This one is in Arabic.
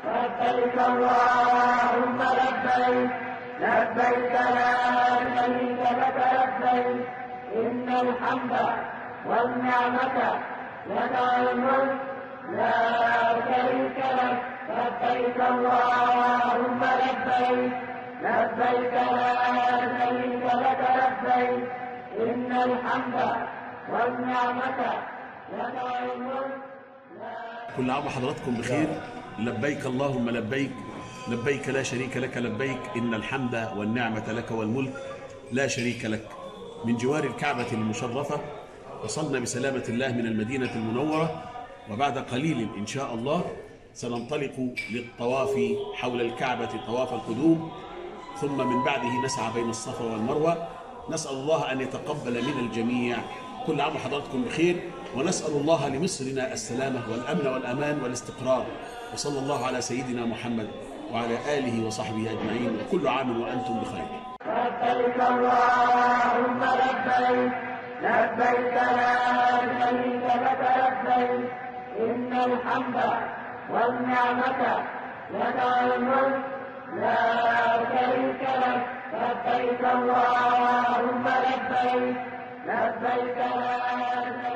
لبيك اللهم لبيك، لبيك لا شريك لك لبيك، إن الحمد والنعمة لك والملك لا شريك لك. لبيك اللهم لبيك، لبيك لا شريك لك لبيك، إن الحمد والنعمة لك والملك. كل عام وحضراتكم بخير. لبيك اللهم لبيك، لبيك لا شريك لك لبيك، إن الحمد والنعمة لك والملك لا شريك لك. من جوار الكعبة المشرفة وصلنا بسلامة الله من المدينة المنورة، وبعد قليل إن شاء الله سننطلق للطواف حول الكعبة طواف القدوم، ثم من بعده نسعى بين الصفا والمروة. نسأل الله أن يتقبل من الجميع. كل عام وحضراتكم بخير، ونسأل الله لمصرنا السلامة والأمن والأمان والاستقرار، وصلى الله على سيدنا محمد وعلى آله وصحبه أجمعين، وكل عام وأنتم بخير. لبيك اللهم لبيك، لبيك لا شريك لك لبيك، إن الحمد والنعمة لك والملك لا شريك لك. لبيك اللهم لبيك، لبيك لا